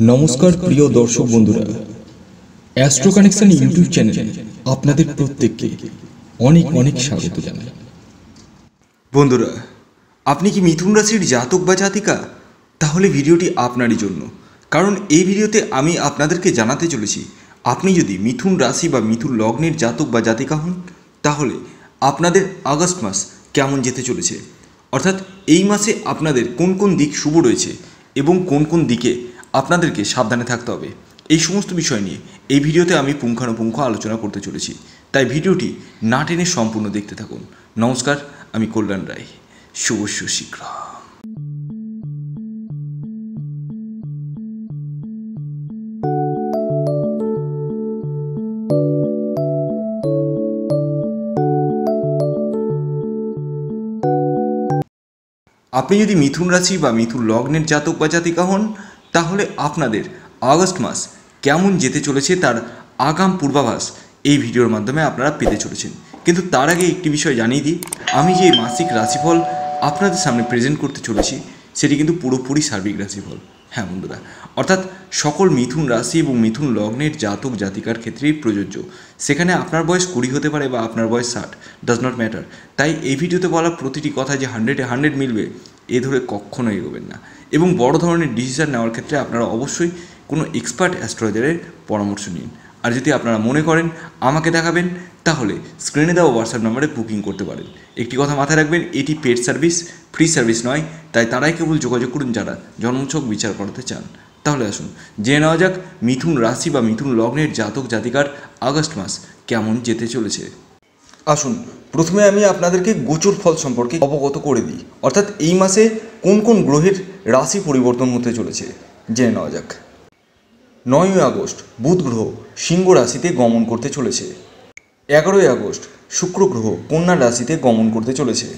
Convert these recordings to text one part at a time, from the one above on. नमस्कार प्रिय दर्शक बंधुरा एस्ट्रो कानेक्शन यूट्यूब चैनल आपनादेर प्रत्येकके अनेक अनेक स्वागत जानाई। बंधुरा आपनि कि मिथुन राशिर जातक बा जातिका ताहले भिडियोटी आपनारई जन्य, कारण एई भिडियोते आमि आपनादेरके जानाते चलेछि आपनि यदि मिथुन राशि बा मिथुन लग्नेर जातक बा जातिका हन ताहले आपनादेर आगस्ट मास केमन जेते चलेछे, अर्थात एई मासे आपनादेर कोन कोन दिक शुभ रयेछे एबं कोन कोन दिके आपनादेर के सावधाने थाकते होबे एई समस्त विषय निये एई भिडियोते आमि पुंखानुपुंख आलोचना करते चलेछि, ताई भिडियोटी ना टेने सम्पूर्ण देखते थाकुन। नमस्कार, आमि कल्याण राय। शुभ सुशीघ्र आपनि यदि मिथुन राशि बा मिथुन लग्नेर जातक बा जातिका हन ताहले आपनादेर आगस्ट मास केमन जेते चलेछे तार आगाम पूर्वाभास एई भिडियोर माध्यमे आपनारा पेते चलेछेन। किन्तु तार आगे एकटी विषय जानिये दिई, आमि जे मासिक राशिफल आपनादेर सामने प्रेजेंट करते चलेछि सेटी किन्तु पुरोपुरी सार्बिक राशिफल। हाँ बंधुरा, अर्थात सकल मिथुन राशि और मिथुन लग्नेर जातक जातिकार क्षेत्रेई प्रयोज्य। सेखाने आपनार बयस 20 होते पारे बा आपनार बयस 60 डाज नट मैटार। ताई एई भिडियोते बला प्रतिटी कथा जे 100-100 मिलबे ए धरे कखनोई एगोबेन ना এবং বড় ধরনের ডিসিশন নেওয়ার ক্ষেত্রে আপনারা অবশ্যই কোনো এক্সপার্ট অ্যাস্ট্রোলজারের পরামর্শ নিন। আর যদি আপনারা মনে করেন আমাকে দেখাবেন তাহলে স্ক্রিনে দেওয়া হোয়াটসঅ্যাপ নম্বরে বুকিং করতে পারেন। একটি কথা মাথায় রাখবেন, এটি পেড সার্ভিস, ফ্রি সার্ভিস নয়, তাই তারাই কেবল যোগাযোগ করুন যারা জন্মছক বিচার করতে চান। তাহলে আসুন জেনে নেওয়া যাক মিথুন রাশি বা মিথুন লগ্নের জাতক জাতিকার আগস্ট মাস কেমন যেতে চলেছে। আসুন প্রথমে আমি আপনাদেরকে গোচর ফল সম্পর্কে অবগত করে দিই, অর্থাৎ এই মাসে কোন কোন গ্রহের রাশি পরিবর্তন হতে চলেছে জেনে নেওয়া যাক। 9ই আগস্ট বুধ গ্রহ সিংহ রাশিতে গমন করতে চলেছে। 11ই আগস্ট শুক্র গ্রহ কন্যা রাশিতে গমন করতে চলেছে।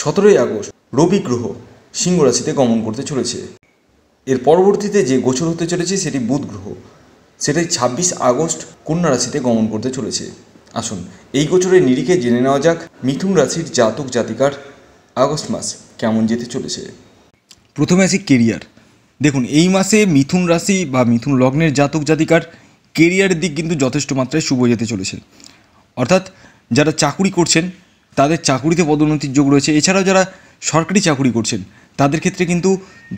17ই আগস্ট রবি গ্রহ সিংহ রাশিতে গমন করতে চলেছে। এর পরবর্তীতে যে গোচর হতে চলেছে সেটি বুধ গ্রহ, সেটাই 26 আগস্ট কন্যা রাশিতে গমন করতে চলেছে। আসুন এই গোচরের নিরিখে জেনে নেওয়া যাক মিথুন রাশির জাতক জাতিকার আগস্ট মাস কেমন যেতে চলেছে। প্রথমে আসি কেরিয়ার। দেখুন এই মাসে মিথুন রাশি বা মিথুন লগ্নের জাতক জাতিকার কেরিয়ারের দিক কিন্তু যথেষ্ট মাত্রায় শুভ যেতে চলেছে, অর্থাৎ যারা চাকুরি করছেন তাদের চাকুরিতে পদোন্নতির যোগ রয়েছে। এছাড়াও যারা সরকারি চাকুরি করছেন তাদের ক্ষেত্রে কিন্তু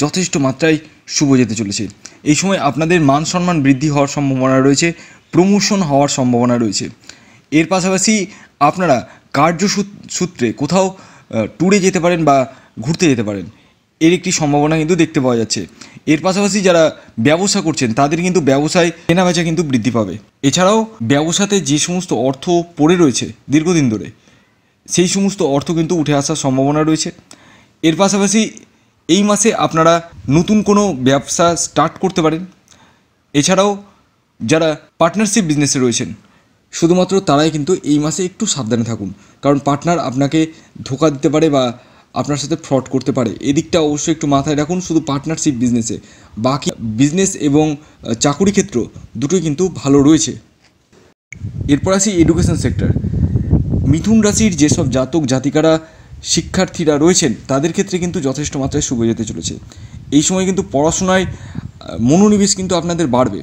যথেষ্ট মাত্রায় শুভ যেতে চলেছে। এই সময় আপনাদের মান সম্মান বৃদ্ধি হওয়ার সম্ভাবনা রয়েছে, প্রমোশন হওয়ার সম্ভাবনা রয়েছে। এর পাশাপাশি আপনারা কার্যসূত্রে কোথাও ট্যুরে যেতে পারেন বা ঘুরতে যেতে পারেন, এর একটি সম্ভাবনা কিন্তু দেখতে পাওয়া যাচ্ছে। এর পাশাপাশি যারা ব্যবসা করছেন তাদের কিন্তু ব্যবসায় কেনাবেচা কিন্তু বৃদ্ধি পাবে। এছাড়াও ব্যবসাতে যে সমস্ত অর্থ পড়ে রয়েছে দীর্ঘদিন ধরে সেই সমস্ত অর্থ কিন্তু উঠে আসার সম্ভাবনা রয়েছে। এর পাশাপাশি এই মাসে আপনারা নতুন কোনো ব্যবসা স্টার্ট করতে পারেন। এছাড়াও যারা পার্টনারশিপ বিজনেসে রয়েছেন শুধুমাত্র তারাই কিন্তু এই মাসে একটু সাবধানে থাকুন, কারণ পার্টনার আপনাকে ধোঁকা দিতে পারে বা আপনার সাথে ফ্রড করতে পারে। এদিকটা অবশ্যই একটু মাথায় রাখুন, শুধু পার্টনারশিপ বিজনেসে, বাকি বিজনেস এবং চাকুরি ক্ষেত্র দুটোই কিন্তু ভালো রয়েছে। এরপর আসি এডুকেশন সেক্টর। মিথুন রাশির যেসব জাতক জাতিকারা শিক্ষার্থীরা রয়েছেন তাদের ক্ষেত্রে কিন্তু যথেষ্ট মাত্রায় শুভ যেতে চলেছে। এই সময় কিন্তু পড়াশোনায় মনোনিবেশ কিন্তু আপনাদের বাড়বে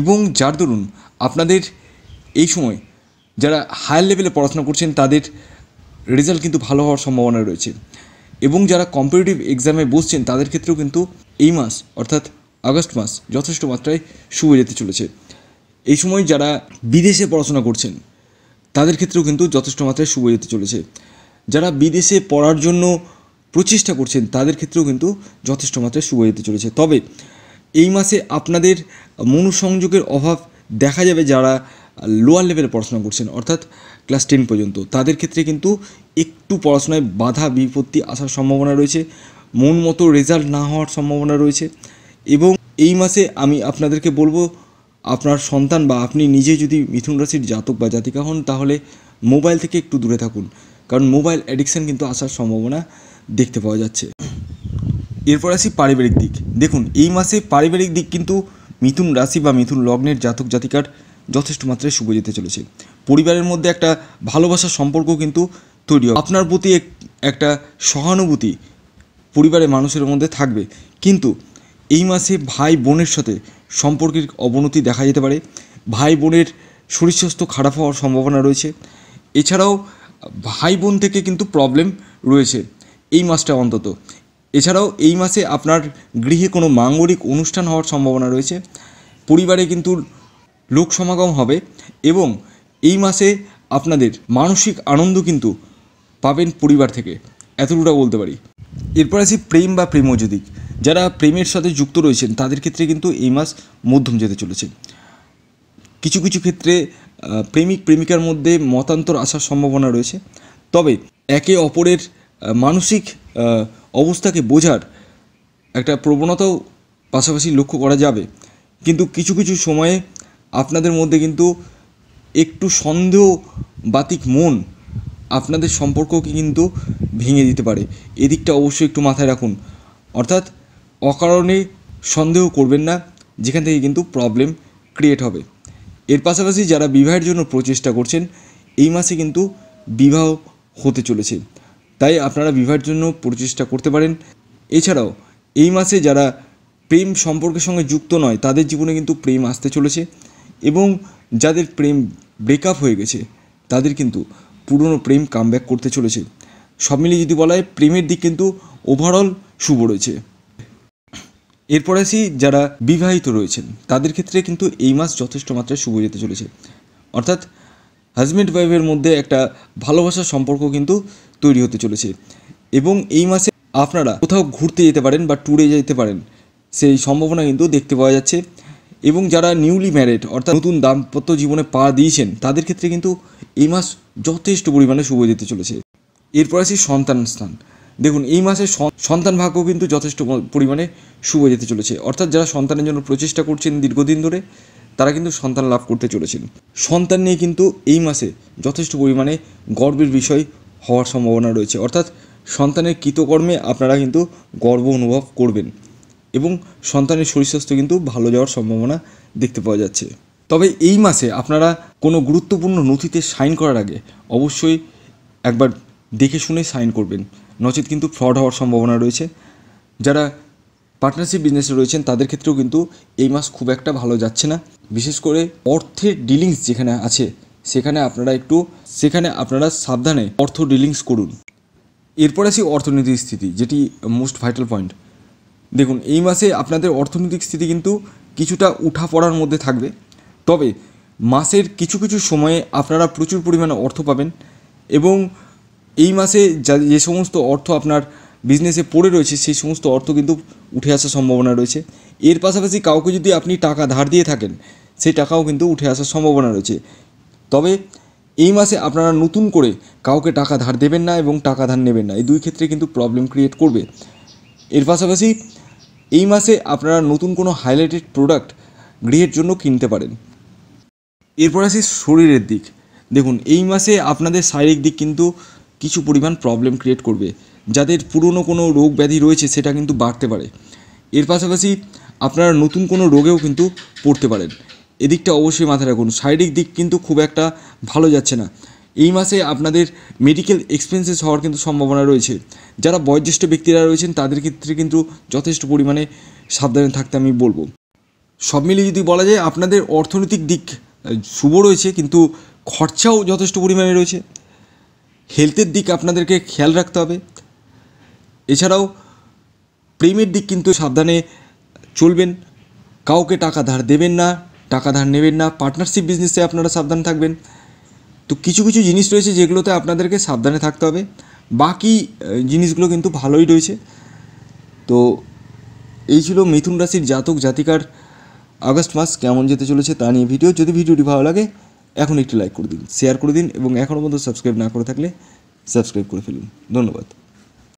এবং যার দরুন আপনাদের এই সময় যারা হায়ার লেভেলে পড়াশোনা করছেন তাদের রেজাল্ট কিন্তু ভালো হওয়ার সম্ভাবনা রয়েছে। এবং যারা কম্পিটিটিভ এক্সামে বসছেন তাদের ক্ষেত্রেও কিন্তু এই মাস অর্থাৎ আগস্ট মাস যথেষ্ট মাত্রায় শুভ যেতে চলেছে। এই সময় যারা বিদেশে পড়াশোনা করছেন তাদের ক্ষেত্রেও কিন্তু যথেষ্ট মাত্রায় শুভ যেতে চলেছে। যারা বিদেশে পড়ার জন্য প্রচেষ্টা করছেন তাদের ক্ষেত্রেও কিন্তু যথেষ্ট মাত্রায় শুভ যেতে চলেছে। তবে এই মাসে আপনাদের মনোসংযোগের অভাব দেখা যাবে। যারা লোয়ার লেভেলে পড়াশোনা করছেন অর্থাৎ ক্লাস 10 পর্যন্ত তাদের ক্ষেত্রে কিন্তু একটু পড়াশোনায় বাধা বিপত্তি আসার সম্ভাবনা রয়েছে, মন মতো রেজাল্ট না হওয়ার সম্ভাবনা রয়েছে। এবং এই মাসে আমি আপনাদেরকে বলবো আপনার সন্তান বা আপনি নিজে যদি মিথুন রাশির জাতক বা জাতিকা হন তাহলে মোবাইল থেকে একটু দূরে থাকুন, কারণ মোবাইল অ্যাডিকশান কিন্তু আসার সম্ভাবনা দেখতে পাওয়া যাচ্ছে। এরপর আসি পারিবারিক দিক। দেখুন এই মাসে পারিবারিক দিক কিন্তু মিথুন রাশি বা মিথুন লগ্নের জাতক জাতিকার যথেষ্ট মাত্রায় শুভ যেতে চলেছে। পরিবারের মধ্যে একটা ভালোবাসার সম্পর্ক কিন্তু তৈরি হবে, আপনার প্রতি একটা সহানুভূতি পরিবারের মানুষের মধ্যে থাকবে। কিন্তু এই মাসে ভাই বোনের সাথে সম্পর্কের অবনতি দেখা যেতে পারে। ভাই বোনের শরীর স্বাস্থ্য খারাপ হওয়ার সম্ভাবনা রয়েছে। এছাড়াও ভাই বোন থেকে কিন্তু প্রবলেম রয়েছে এই মাসটা অন্তত। এছাড়াও এই মাসে আপনার গৃহে কোনো মাঙ্গলিক অনুষ্ঠান হওয়ার সম্ভাবনা রয়েছে। পরিবারে কিন্তু লোক সমাগম হবে এবং এই মাসে আপনাদের মানসিক আনন্দ কিন্তু পাবেন পরিবার থেকে, এতটুকু বলতে পারি। এরপর আসি প্রেম বা প্রেমজ দিক। যারা প্রেমের সাথে যুক্ত রয়েছেন তাদের ক্ষেত্রে কিন্তু এই মাস মধ্যম যেতে চলেছে। কিছু কিছু ক্ষেত্রে প্রেমিক প্রেমিকার মধ্যে মতান্তর আসার সম্ভাবনা রয়েছে। তবে একে অপরের মানসিক অবস্থাকে বোঝার একটা প্রবণতাও পাশাপাশি লক্ষ্য করা যাবে। কিন্তু কিছু কিছু সময়ে আপনাদের মধ্যে কিন্তু একটু সন্দেহবাতিক মন আপনাদের সম্পর্ককে কিন্তু ভেঙে দিতে পারে। এদিকটা অবশ্যই একটু মাথায় রাখুন, অর্থাৎ অকারণে সন্দেহ করবেন না, যেখান থেকে কিন্তু প্রবলেম ক্রিয়েট হবে। এর পাশাপাশি যারা বিবাহের জন্য প্রচেষ্টা করছেন এই মাসে কিন্তু বিবাহ হতে চলেছে, তাই আপনারা বিবাহের জন্য প্রচেষ্টা করতে পারেন। এছাড়াও এই মাসে যারা প্রেম সম্পর্কের সঙ্গে যুক্ত নয় তাদের জীবনে কিন্তু প্রেম আসতে চলেছে এবং যাদের প্রেম ব্রেকআপ হয়ে গেছে তাদের কিন্তু পুরনো প্রেম কামব্যাক করতে চলেছে। সব মিলিয়ে যদি বলা হয় প্রেমের দিক কিন্তু ওভারঅল শুভ রয়েছে। এরপর আসি যারা বিবাহিত রয়েছেন তাদের ক্ষেত্রে কিন্তু এই মাস যথেষ্ট মাত্রায় শুভ যেতে চলেছে, অর্থাৎ হাজব্যান্ড ওয়াইফের মধ্যে একটা ভালোবাসার সম্পর্ক কিন্তু তৈরি হতে চলেছে। এবং এই মাসে আপনারা কোথাও ঘুরতে যেতে পারেন বা ট্যুরে যেতে পারেন, সেই সম্ভাবনা কিন্তু দেখতে পাওয়া যাচ্ছে। এবং যারা নিউলি ম্যারিড অর্থাৎ নতুন দাম্পত্য জীবনে পা দিয়েছেন তাদের ক্ষেত্রে কিন্তু এই মাস যথেষ্ট পরিমাণে শুভ যেতে চলেছে। এরপর আসি সন্তান স্থান। দেখুন, এই মাসে সন্তান ভাগ্য কিন্তু যথেষ্ট পরিমাণে শুভ যেতে চলেছে, অর্থাৎ যারা সন্তানের জন্য প্রচেষ্টা করছেন দীর্ঘদিন ধরে তারা কিন্তু সন্তান লাভ করতে চলেছেন। সন্তান নিয়ে কিন্তু এই মাসে যথেষ্ট পরিমাণে গর্বের বিষয় হওয়ার সম্ভাবনা রয়েছে, অর্থাৎ সন্তানের কৃতকর্মে আপনারা কিন্তু গর্ব অনুভব করবেন এবং সন্তানের শরীর স্বাস্থ্য কিন্তু ভালো যাওয়ার সম্ভাবনা দেখতে পাওয়া যাচ্ছে। তবে এই মাসে আপনারা কোনো গুরুত্বপূর্ণ নথিতে সাইন করার আগে অবশ্যই একবার দেখে শুনে সাইন করবেন, নচেত কিন্তু ফ্রড হওয়ার সম্ভাবনা রয়েছে। যারা পার্টনারশিপ বিজনেসে রয়েছেন তাদের ক্ষেত্রেও কিন্তু এই মাস খুব একটা ভালো যাচ্ছে না। বিশেষ করে অর্থের ডিলিংস যেখানে আছে সেখানে আপনারা সাবধানে অর্থ ডিলিংস করুন। এরপর আসি অর্থনৈতিক স্থিতি, যেটি মোস্ট ভাইটাল পয়েন্ট। দেখুন, এই মাসে আপনাদের অর্থনৈতিক স্থিতি কিন্তু কিছুটা উঠা পড়ার মধ্যে থাকবে, তবে মাসের কিছু কিছু সময়ে আপনারা প্রচুর পরিমাণে অর্থ পাবেন। এবং এই মাসে যে সমস্ত অর্থ আপনার বিজনেসে পড়ে রয়েছে সেই সমস্ত অর্থ কিন্তু উঠে আসার সম্ভাবনা রয়েছে। এর পাশাপাশি কাউকে যদি আপনি টাকা ধার দিয়ে থাকেন সেই টাকাও কিন্তু উঠে আসার সম্ভাবনা রয়েছে। তবে এই মাসে আপনারা নতুন করে কাউকে টাকা ধার দেবেন না এবং টাকা ধার নেবেন না, এই দুই ক্ষেত্রে কিন্তু প্রবলেম ক্রিয়েট করবে। এর পাশাপাশি এই মাসে আপনারা নতুন কোনো হাইলাইটেড প্রোডাক্ট গৃহের জন্য কিনতে পারেন। এরপর আসে শরীরের দিক। দেখুন, এই মাসে আপনাদের শারীরিক দিক কিন্তু কিছু পরিমাণ প্রবলেম ক্রিয়েট করবে। যাদের পুরনো কোনো রোগ ব্যাধি রয়েছে সেটা কিন্তু বাড়তে পারে। এর পাশাপাশি আপনারা নতুন কোনো রোগেও কিন্তু পড়তে পারেন, এদিকটা অবশ্যই মাথায় রাখুন। শারীরিক দিক কিন্তু খুব একটা ভালো যাচ্ছে না। এই মাসে আপনাদের মেডিকেল এক্সপেন্সেস হওয়ার কিন্তু সম্ভাবনা রয়েছে। যারা বয়োজ্যেষ্ঠ ব্যক্তিরা রয়েছেন তাদের ক্ষেত্রে কিন্তু যথেষ্ট পরিমাণে সাবধানে থাকতে আমি বলবো। সব মিলিয়ে যদি বলা যায় আপনাদের অর্থনৈতিক দিক শুভ রয়েছে, কিন্তু খরচাও যথেষ্ট পরিমাণে রয়েছে। হেলথের দিক আপনাদেরকে খেয়াল রাখতে হবে। এছাড়াও প্রেমের দিক কিন্তু সাবধানে চলবেন, কাউকে টাকা ধার দেবেন না, টাকা ধার নেবেন না। পার্টনারশিপ বিজনেসে আপনারা সাবধান থাকবেন। তো কিছু কিছু জিনিস রয়েছে যেগুলোতে আপনাদেরকে সাবধানে থাকতে হবে, বাকি জিনিসগুলো কিন্তু ভালোই রয়েছে। তো এই ছিল মিথুন রাশির জাতক জাতিকার আগস্ট মাস কেমন যেতে চলেছে তা নিয়ে ভিডিও। যদি ভিডিওটি ভালো লাগে এখন একটি লাইক করে দিন, শেয়ার করে দিন এবং এখনও পর্যন্ত সাবস্ক্রাইব না করে থাকলে সাবস্ক্রাইব করে ফেলুন। ধন্যবাদ।